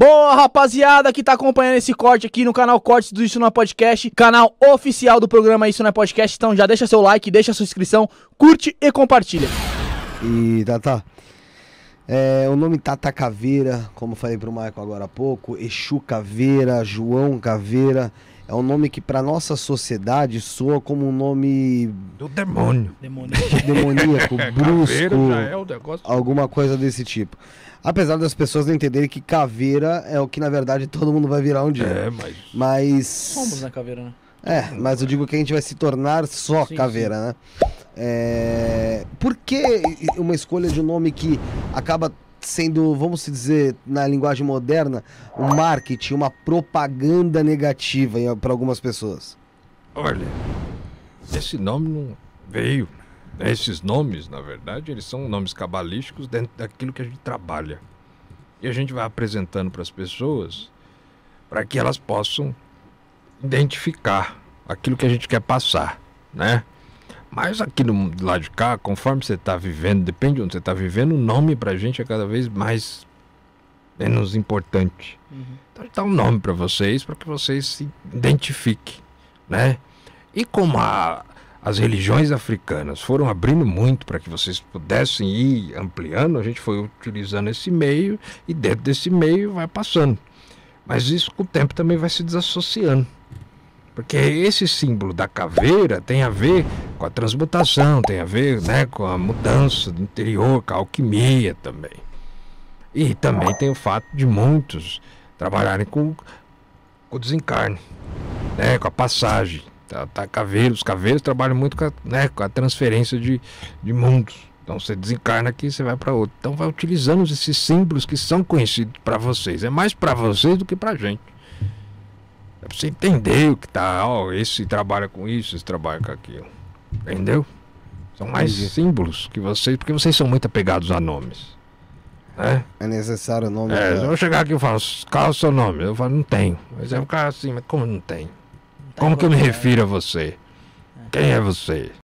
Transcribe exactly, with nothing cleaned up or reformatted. Boa, rapaziada, que tá acompanhando esse corte aqui no canal Cortes do Isso Não É Podcast, canal oficial do programa Isso Não É Podcast. Então já deixa seu like, deixa sua inscrição, curte e compartilha. E Tata, é, o nome Tata Caveira, como falei pro Maicon agora há pouco, Exu Caveira, João Caveira, é um nome que pra nossa sociedade soa como um nome... do demônio. Demoníaco, demoníaco brusco, é o negócio... alguma coisa desse tipo. Apesar das pessoas não entenderem que caveira é o que na verdade todo mundo vai virar um dia. É, mas... mas... somos na caveira, né? É, mas eu digo que a gente vai se tornar só sim, caveira, sim. né? É... por que uma escolha de um nome que acaba sendo, vamos dizer, na linguagem moderna, um marketing, uma propaganda negativa para algumas pessoas? Olha, esse nome não veio. Esses nomes, na verdade, eles são nomes cabalísticos dentro daquilo que a gente trabalha. E a gente vai apresentando para as pessoas para que elas possam identificar aquilo que a gente quer passar, né? Mas aqui no, do lado de cá, conforme você está vivendo, depende de onde você está vivendo, o nome para a gente é cada vez mais menos importante. Uhum. Então, a gente dá um nome para vocês, para que vocês se identifiquem, né? E como a, as religiões africanas foram abrindo muito para que vocês pudessem ir ampliando, a gente foi utilizando esse meio e dentro desse meio vai passando. Mas isso com o tempo também vai se desassociando. Porque esse símbolo da caveira tem a ver com a transmutação, tem a ver, né, com a mudança do interior, com a alquimia também. E também tem o fato de muitos trabalharem com, com o desencarne, né, com a passagem. Tá, tá, caveira, os caveiros trabalham muito com a, né, com a transferência de, de mundos. Então você desencarna aqui e você vai para outro. Então vai utilizando esses símbolos que são conhecidos para vocês. É mais para vocês do que para a gente. É pra você entender o que tá, ó, esse trabalha com isso, esse trabalha com aquilo. Entendeu? São mais Entendi. símbolos que vocês, porque vocês são muito apegados a nomes, né? É necessário o nome. É, se eu chegar aqui e falo, qual é o seu nome? Eu falo, não tenho. Mas é um cara assim, mas como não tem? Como que eu me refiro a você? Quem é você?